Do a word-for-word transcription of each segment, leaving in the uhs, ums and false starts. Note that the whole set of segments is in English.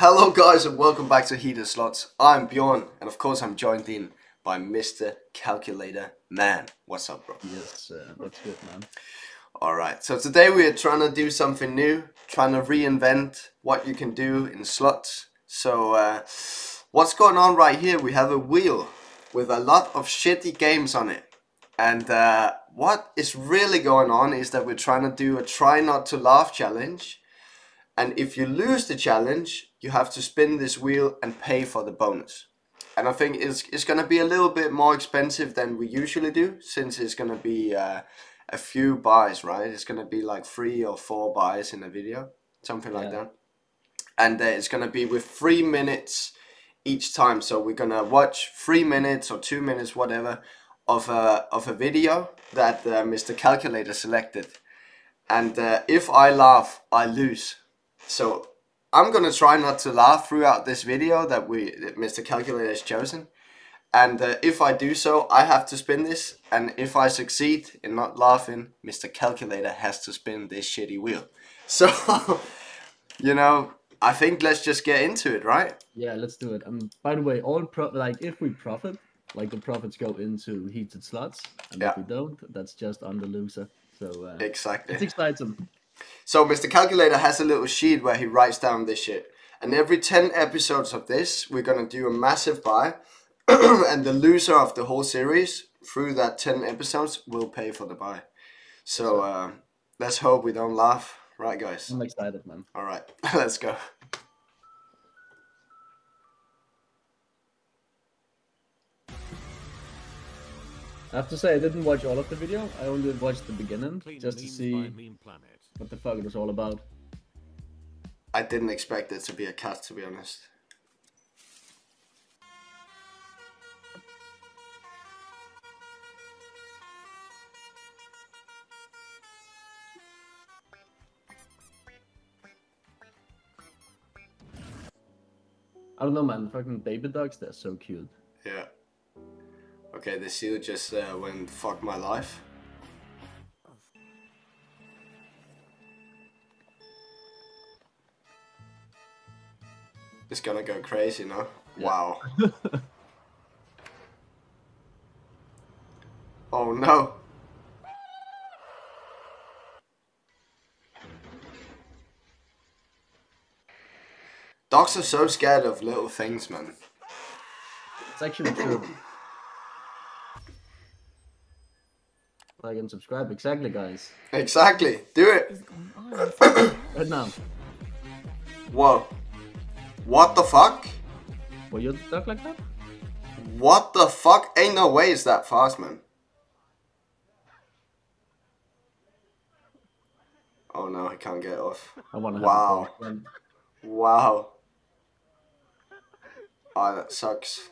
Hello guys and welcome back to Heater Slots. I'm Bjorn and of course I'm joined in by Mister Calculator Man. What's up, bro? Yes, uh, what's good, man? Alright, so today we are trying to do something new, trying to reinvent what you can do in slots. So uh, what's going on right here? We have a wheel with a lot of shitty games on it. And uh, what is really going on is that we're trying to do a try not to laugh challenge. And if you lose the challenge, you have to spin this wheel and pay for the bonus. And I think it's, it's going to be a little bit more expensive than we usually do, since it's going to be uh, a few buys, right? It's going to be like three or four buys in a video, something like yeah. that. And uh, it's going to be with three minutes each time. So we're going to watch three minutes or two minutes, whatever, of a, of a video that uh, Mister Calculator selected. And uh, if I laugh, I lose. So I'm gonna try not to laugh throughout this video that we that Mister Calculator has chosen, and uh, if I do so, I have to spin this, and if I succeed in not laughing, Mister Calculator has to spin this shitty wheel. So you know, I think let's just get into it, right? Yeah, let's do it. And um, by the way, all pro like if we profit, like the profits go into Heated Slots, and yeah. if we don't, that's just on the loser. So uh, exactly, it's exciting. So Mister Calculator has a little sheet where he writes down this shit. And every ten episodes of this, we're going to do a massive buy. And the loser of the whole series, through that ten episodes, will pay for the buy. So uh, let's hope we don't laugh. Right, guys? I'm excited, man. All right, let's go. I have to say, I didn't watch all of the video. I only watched the beginning, just to see what the fuck it was all about. I didn't expect it to be a cat, to be honest. I don't know, man. Fucking baby dogs, they're so cute. Yeah. Okay, the seal just uh, went fuck my life. It's gonna go crazy now. Yeah. Wow. Oh no. Dogs are so scared of little things, man. It's actually true. Like and subscribe, exactly, guys. Exactly, do it right now. Whoa, what the fuck? Were you stuck like that? What the fuck? Ain't no way it's that fast, man. Oh no, I can't get off. I wanna wow, have wow. Oh, that sucks.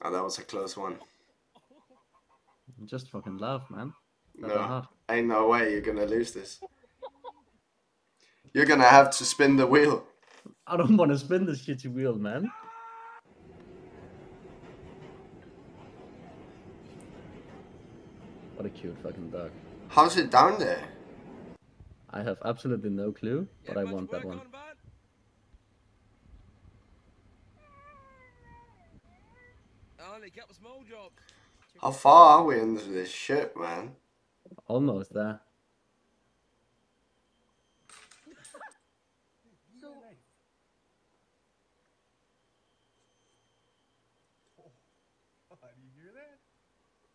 Oh, that was a close one. Just fucking laugh, man. That's no, ain't no way you're gonna lose this. You're gonna have to spin the wheel. I don't want to spin this shitty wheel, man. What a cute fucking dog. How's it down there? I have absolutely no clue, but yeah, I want that one. On How far are we into this shit, man? Almost there.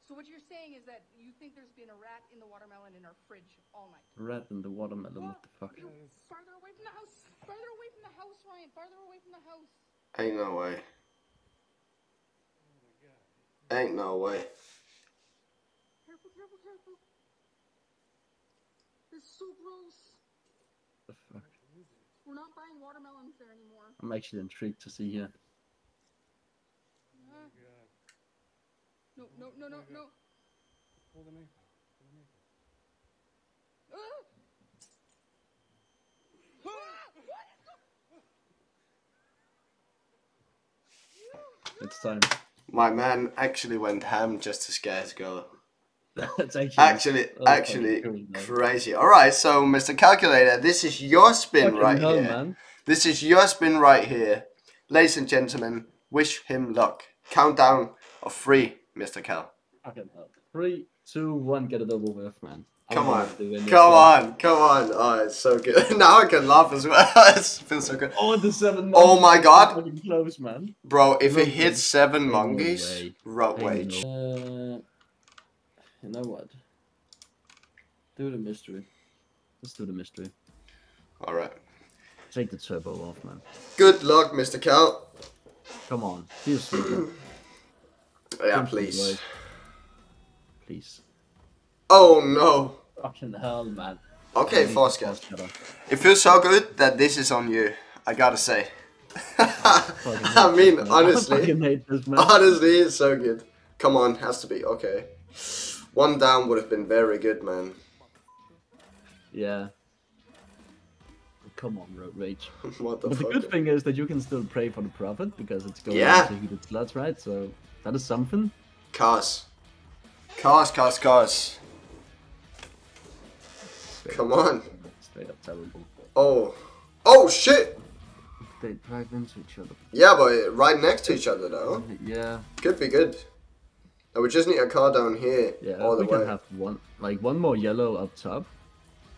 So what you're saying is that you think there's been a rat in the watermelon in our fridge all night? Rat in the watermelon, what the fuck? Farther away from the house! Farther away from the house, Ryan! Farther away from the house! Ain't no way. Ain't no way. Careful, careful, careful. It's so gross. The fuck? We're not buying watermelons there anymore. I'm actually intrigued to see here. Uh, no, no, no, no, no. Hold on me. It's time. My man actually went ham just to scare his girl. That's actually actually, oh, actually cool, crazy. All right, so Mister Calculator, this is your spin Fucking right hell, here. Man. This is your spin right here. Ladies and gentlemen, wish him luck. Countdown of three, Mister Cal. Fucking hell. Three, two, one, get a double with, man. Come on. Come on. Come on. Oh, it's so good. Now I can laugh as well. It feels so good. Oh, the seven monkeys. Oh, my God. Fucking close, man. Bro, if it hits seven monkeys, road wage. Uh, you know what? Do the mystery. Let's do the mystery. All right. Take the turbo off, man. Good luck, Mister Cal. Come on. Feel sweet. Yeah, Come please. Please. Oh, no. Fucking hell, man. Okay, Fosca. It feels so good that this is on you, I gotta say. I mean, honestly. Honestly, it's so good. Come on, has to be. Okay. One down would have been very good, man. Yeah. Come on, road rage. What the but fuck? The good thing is that you can still pray for the profit, because it's going yeah. to Heated Slots, right? So, that is something. Cars. Cars, cars, cars. Straight Come up, on. Straight up terrible. Oh. Oh, shit! They drive into each other. Yeah, but right next to each other, though. Yeah. Could be good. No, we just need a car down here. Yeah, all the we way. Can have one, like, one more yellow up top.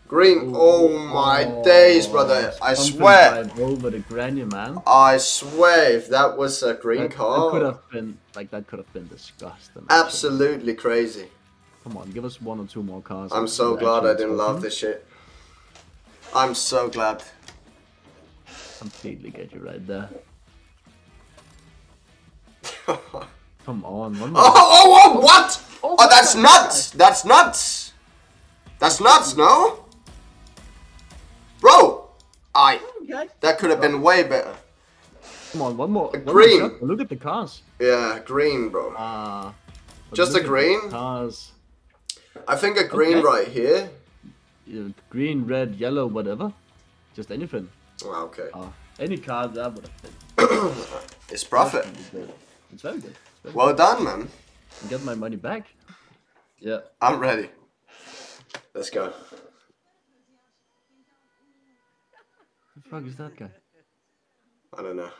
Green. Ooh. Oh my oh, days, brother. I swear. Over the granny, man. I swear, if that was a green that, car. That could have been, like, that could have been disgusting. Absolutely actually. Crazy. Come on, give us one or two more cars. I'm so glad I didn't love this shit. I'm so glad. Completely get you right there. Come on, one more. Oh, oh, oh, what? Oh, oh that's God. nuts. That's nuts. That's nuts, no? Bro! I. Okay. That could have been way better. Come on, one more. A green. One more look at the cars. Yeah, green, bro. Ah. Uh, Just a green. Cars. I think a green okay. right here. Yeah, green, red, yellow, whatever. Just anything. Oh, okay. Uh, any car that would have been. It's profit. It's very good. It's very well good. done, man. I get my money back. Yeah. I'm ready. Let's go. Who the fuck is that guy? I don't know.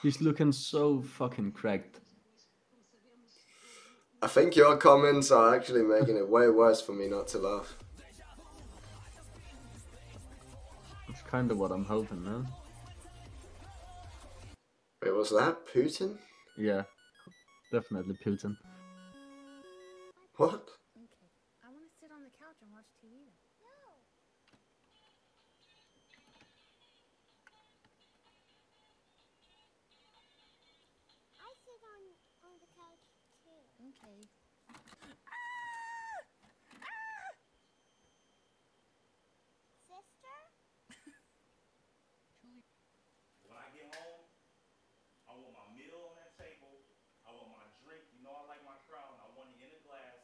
He's looking so fucking cracked. I think your comments are actually making it way worse for me not to laugh. That's kind of what I'm hoping, man. Wait, was that Putin? Yeah, definitely Putin. What? Okay. I want to sit on the couch and watch T V. No. I sit on on the couch too. Okay. Ah! Ah! Sister? When I get home, I want my meal on that table. I want my drink. You know I like my crowd. I want it in a glass.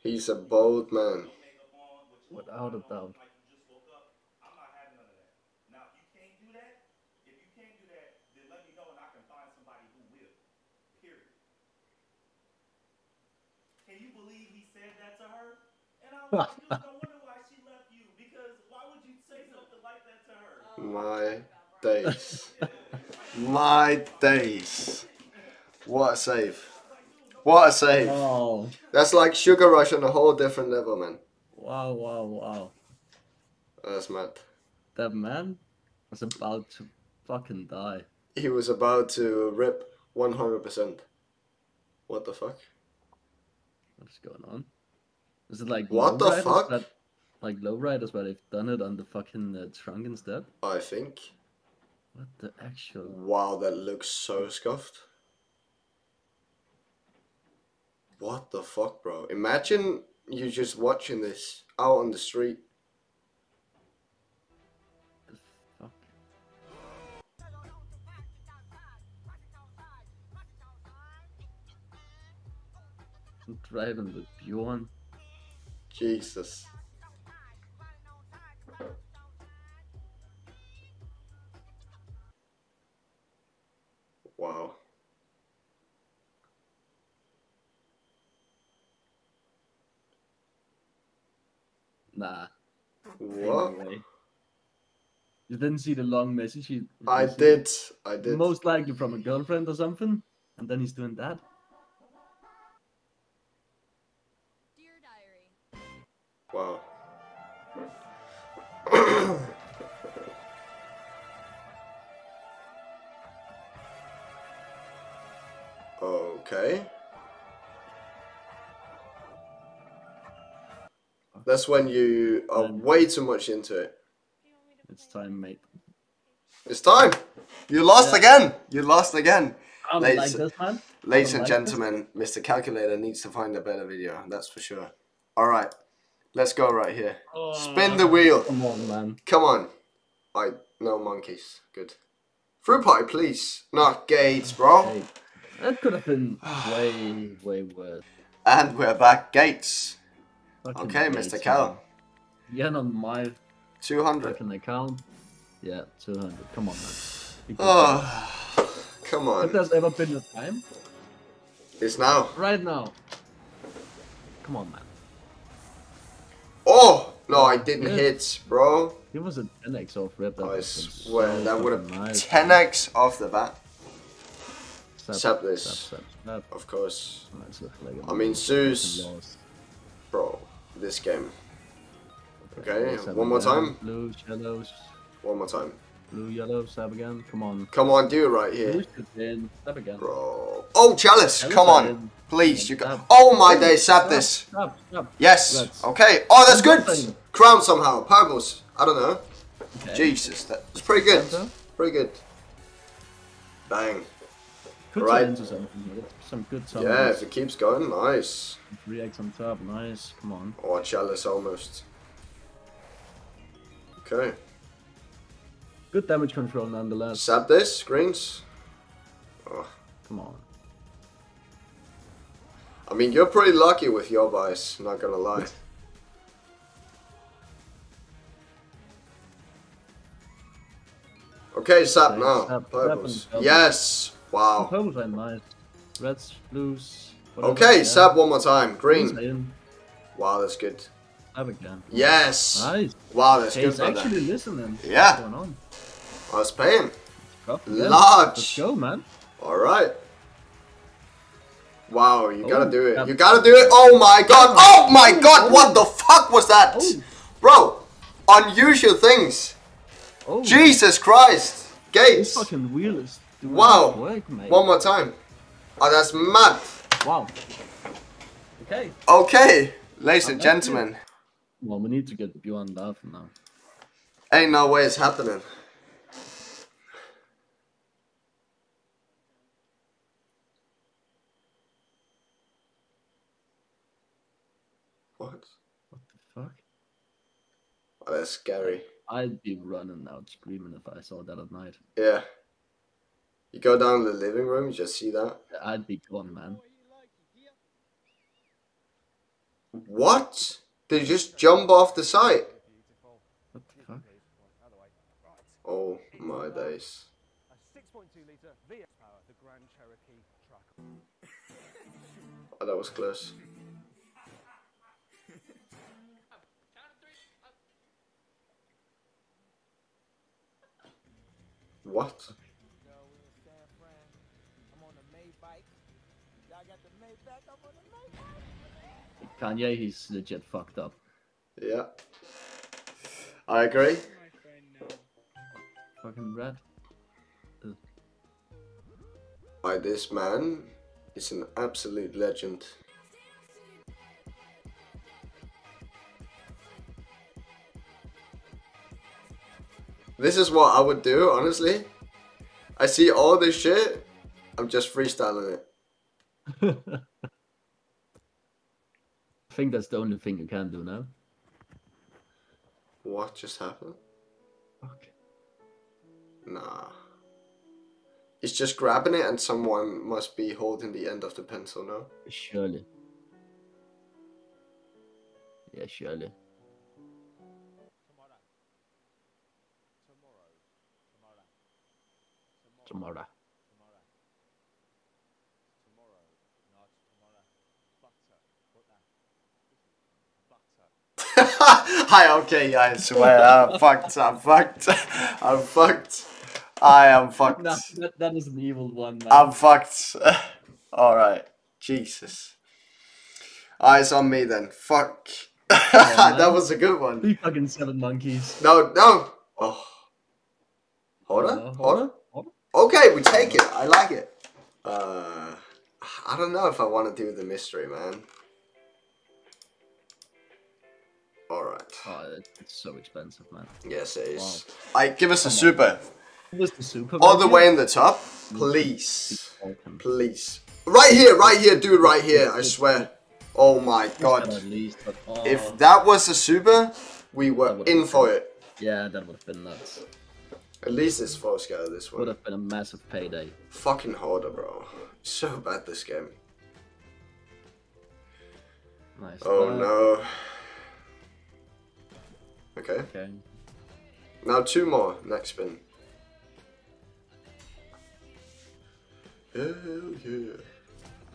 He's a bold man. Without a doubt. Can you believe he said that to her? And I was like, I wonder why she left you, because why would you say something like that to her? My days. My days. What a save. What a save. Wow. That's like Sugar Rush on a whole different level, man. Wow, wow, wow. That's mad. That man was about to fucking die. He was about to rip one hundred percent. What the fuck? What's going on? Is it like... What the fuck? That, like lowriders, but they've done it on the fucking uh, trunk instead? I think. What the actual... Wow, that looks so scuffed. What the fuck, bro? Imagine you just watching this out on the street. The fuck? I'm driving with Bjorn. Jesus. Wow. Nah. What? Anyway. You didn't see the long message? You, you I did. It? I did. Most likely from a girlfriend or something. And then he's doing that. Dear diary. Wow. Okay. That's when you are way too much into it. It's time, mate. It's time! You lost yeah. again! You lost again! I don't like this, man. Ladies and like gentlemen, this. Mister Calculator needs to find a better video, that's for sure. Alright, let's go right here. Oh, spin the wheel! Come on, man. Come on. I no monkeys. Good. Fruit pie, please. Not Gates, bro. Hey, that could have been way, way worse. And we're back, Gates. Okay, Mister Cal. Yeah, not my two hundred. Can they count? Yeah, two hundred. Come on, man. Because oh, come on. If there's ever been a time, it's now. Right now. Come on, man. Oh no, I didn't yeah. hit, bro. It was a ten X off rip. That I swear so that would have nice, ten X off the bat. Step, Except this, step, step, step. Of course. I mean, Zeus, bro. This game. Okay, one more time. Blue, yellows. One more time. Blue, yellow, stab again. Come on. Come on, do it right here. Stab again. Bro. Oh, Chalice, yeah, come on. In. Please, you got. Oh my day, stab this. Stab, stab. Yes. Let's. Okay. Oh, that's good. Crown somehow. Purples. I don't know. Okay. Jesus, that's pretty good. Pretty good. Bang. Could right. Some good time. Yeah, if it keeps going, nice. three X on top, nice. Come on. Oh, Chalice almost. Okay. Good damage control nonetheless. Sap this, greens. Oh. Come on. I mean, you're pretty lucky with your buys, not gonna lie. Okay, sap okay, now. Sap, purples. Sap yes! Wow. Purples are nice. Reds, blues. Whatever. Okay, yeah. Sap one more time. Green. Wow, that's good. Sap again. Yes. Nice. Wow, that's hey, good. He's actually that. listening. Yeah. What's going on? I was paying. Large. Let's go, man. All right. Wow, you oh, gotta do it. Sap. You gotta do it. Oh my god. Oh my oh, god. Oh. What the fuck was that, oh. bro? Unusual things. Oh. Jesus Christ. Gates. This fucking wheel is doing wow. work, mate. One more time. Oh, that's mad. Wow. Okay. Okay, ladies and gentlemen. Well, we need to get Bjorn laughing now. Ain't no way it's happening. What? What the fuck? Oh, that's scary. I'd be running out screaming if I saw that at night. Yeah. You go down to the living room, you just see that? I'd be gone, man. What? Did you just jump off the site? What the fuck? Oh my days. Oh, that was close. What? Kanye, he's legit fucked up. Yeah. I agree. Fucking red. Ugh. By this man is an absolute legend. This is what I would do, honestly. I see all this shit, I'm just freestyling it. I think that's the only thing you can do now. What just happened? Okay. Nah. It's just grabbing it and someone must be holding the end of the pencil now. Surely. Yeah, surely. Tomorrow. Tomorrow. Tomorrow. Tomorrow. Hi, okay guys, well, I'm fucked, I'm fucked, I'm fucked, I am fucked. No, that, that is an evil one, man. I'm fucked. Alright, Jesus. Eyes it's on me then, fuck. Yeah, that was a good one. You fucking seven monkeys. No, no. Oh. Hold on, hold on. Okay, we take it, I like it. Uh, I don't know if I want to do the mystery, man. Alright. Oh, it's so expensive, man. Yes, it is. Wow. Alright, give us a super. Give us the super. All the way in the top. Please. Please. Right here, right here, dude, right here, I swear. Oh my god. If that was a super, we were in for it. Yeah, that would have been nuts. At least it's four scale this one. Would have been a massive payday. Fucking harder, bro. So bad this game. Nice. Oh no. Okay. Okay. Now two more. Next spin. Hell yeah.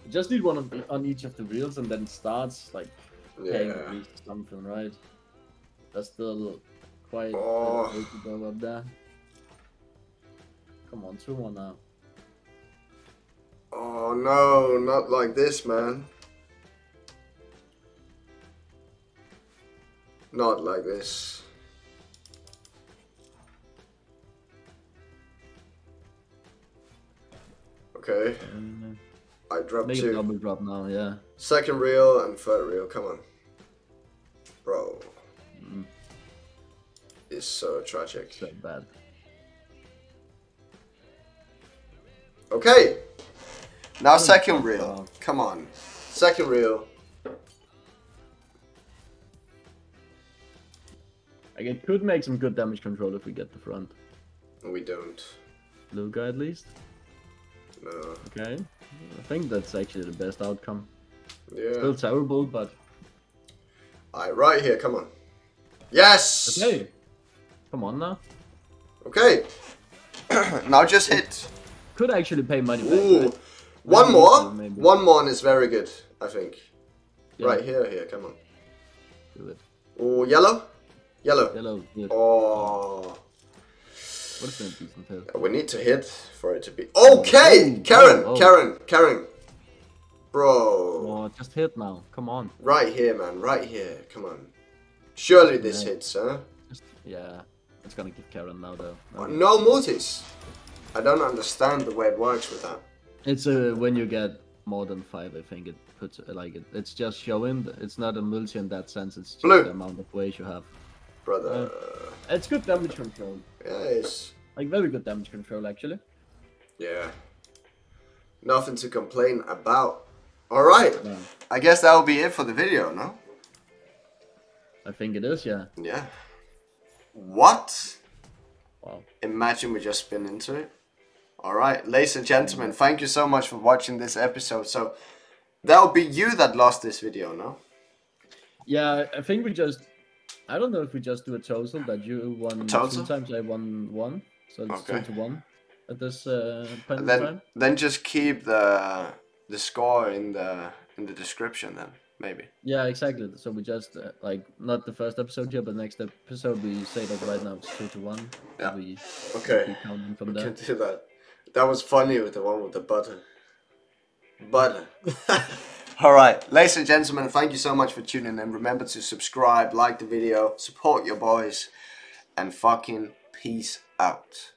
You just need one on, on each of the wheels, and then starts like paying yeah. at least something, right? That's still quite oh. a way to go up there. Come on, two more now. Oh no, not like this, man. Not like this. Okay. Um, I dropped make two. Make a double drop now, yeah. Second reel and third reel, come on. Bro. Mm. It's so tragic. So bad. Okay. Now second reel. Come on. Second reel. Like it could make some good damage control if we get the front. We don't. Little guy at least? No. Okay. I think that's actually the best outcome. Yeah. Still terrible, but... Alright, right here, come on. Yes! Okay. Come on now. Okay. Now just hit. Could actually pay money back. Ooh. Right? One maybe more. Maybe. One more is very good, I think. Yeah. Right here, here, come on. Do it. Ooh, yellow? Yellow. Yellow. Good. Oh. What is that decent hit? We need to hit for it to be okay. Oh, Karen, oh, oh. Karen, Karen, bro. Oh, just hit now. Come on. Right here, man. Right here. Come on. Surely this yeah. hits, huh? Just, yeah. It's gonna give Karen now, though. No, no multis. I don't understand the way it works with that. It's uh, when you get more than five, I think it puts like it. It's just showing. It's not a multi in that sense. It's just Blue. the amount of ways you have. Brother. Uh, it's good damage control. Yes. Like very good damage control actually. Yeah. Nothing to complain about. Alright. No. I guess that will be it for the video, no? I think it is, yeah. Yeah. What? Wow. Imagine we just spin into it. Alright, ladies and gentlemen, mm-hmm. thank you so much for watching this episode. So that'll be you that lost this video, no? Yeah, I think we just I don't know if we just do a total that you won. Sometimes I won one, so it's okay. two to one at this uh, point in time. Then just keep the the score in the in the description, then maybe. Yeah, exactly. So we just uh, like not the first episode here, but next episode we say that right now it's two to one. Yeah. We okay. Keep counting from we there. Can do that. That was funny with the one with the butter. Butter. Alright, ladies and gentlemen, thank you so much for tuning in. Remember to subscribe, like the video, support your boys, and fucking peace out.